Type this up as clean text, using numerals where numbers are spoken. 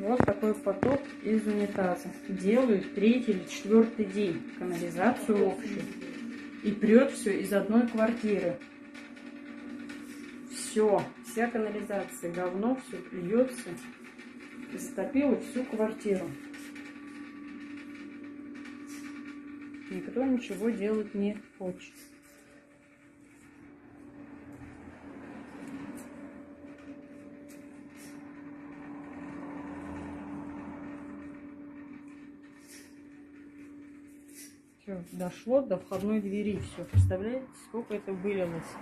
вот такой поток из унитаза. Делаю третий или четвертый день канализацию общую. И прет все из одной квартиры. Все, вся канализация, говно, все плюется. И затопило всю квартиру. Никто ничего делать не хочет. Все, дошло до входной двери все. Представляете, сколько это вылилось?